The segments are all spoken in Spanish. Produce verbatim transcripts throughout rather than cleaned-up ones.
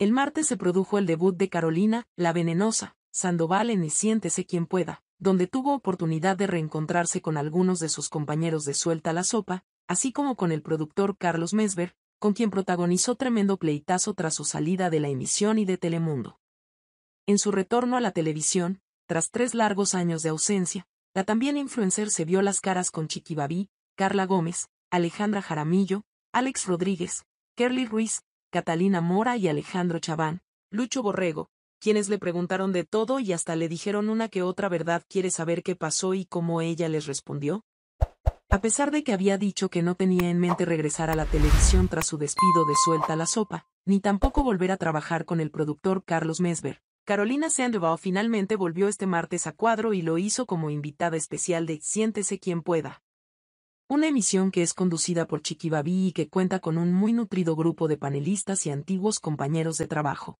El martes se produjo el debut de Carolina, La Venenosa, Sandoval en Siéntese Quien Pueda, donde tuvo oportunidad de reencontrarse con algunos de sus compañeros de Suelta la Sopa, así como con el productor Carlos Mesber, con quien protagonizó tremendo pleitazo tras su salida de la emisión y de Telemundo. En su retorno a la televisión, tras tres largos años de ausencia, la también influencer se vio las caras con Chiquibaby, Carla Gómez, Alejandra Jaramillo, Alex Rodríguez, Kerly Ruiz, Catalina Mora y Alejandro Chabán, Lucho Borrego, quienes le preguntaron de todo y hasta le dijeron una que otra verdad. ¿Quiere saber qué pasó y cómo ella les respondió? A pesar de que había dicho que no tenía en mente regresar a la televisión tras su despido de Suelta la Sopa, ni tampoco volver a trabajar con el productor Carlos Mesber, Carolina Sandoval finalmente volvió este martes a cuadro y lo hizo como invitada especial de Siéntese Quien Pueda, una emisión que es conducida por Chiquibaby y que cuenta con un muy nutrido grupo de panelistas y antiguos compañeros de trabajo.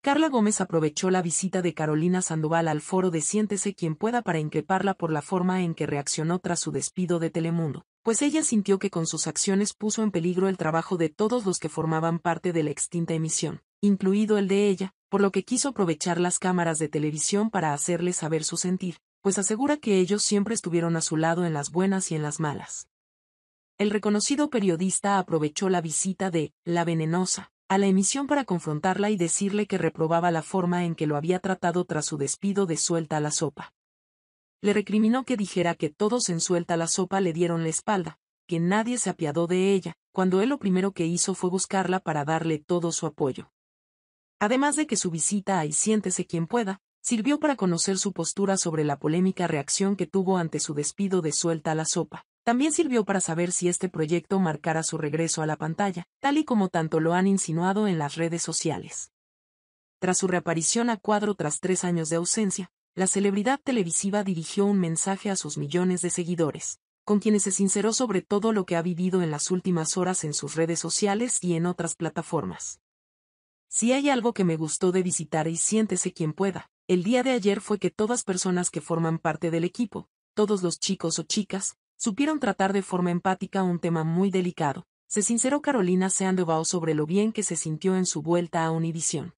Carla Gómez aprovechó la visita de Carolina Sandoval al foro de Siéntese Quien Pueda para increparla por la forma en que reaccionó tras su despido de Telemundo, pues ella sintió que con sus acciones puso en peligro el trabajo de todos los que formaban parte de la extinta emisión, incluido el de ella, por lo que quiso aprovechar las cámaras de televisión para hacerles saber su sentir, pues asegura que ellos siempre estuvieron a su lado en las buenas y en las malas. El reconocido periodista aprovechó la visita de La Venenosa a la emisión para confrontarla y decirle que reprobaba la forma en que lo había tratado tras su despido de Suelta la Sopa. Le recriminó que dijera que todos en Suelta la Sopa le dieron la espalda, que nadie se apiadó de ella, cuando él lo primero que hizo fue buscarla para darle todo su apoyo. Además de que su visita a Siéntese Quien Pueda sirvió para conocer su postura sobre la polémica reacción que tuvo ante su despido de Suelta la Sopa, también sirvió para saber si este proyecto marcará su regreso a la pantalla, tal y como tanto lo han insinuado en las redes sociales. Tras su reaparición a cuadro tras tres años de ausencia, la celebridad televisiva dirigió un mensaje a sus millones de seguidores, con quienes se sinceró sobre todo lo que ha vivido en las últimas horas en sus redes sociales y en otras plataformas. Si hay algo que me gustó de visitar y Siéntese Quien Pueda, el día de ayer fue que todas personas que forman parte del equipo, todos los chicos o chicas, supieron tratar de forma empática un tema muy delicado. Se sinceró Carolina Sandoval sobre lo bien que se sintió en su vuelta a Univisión.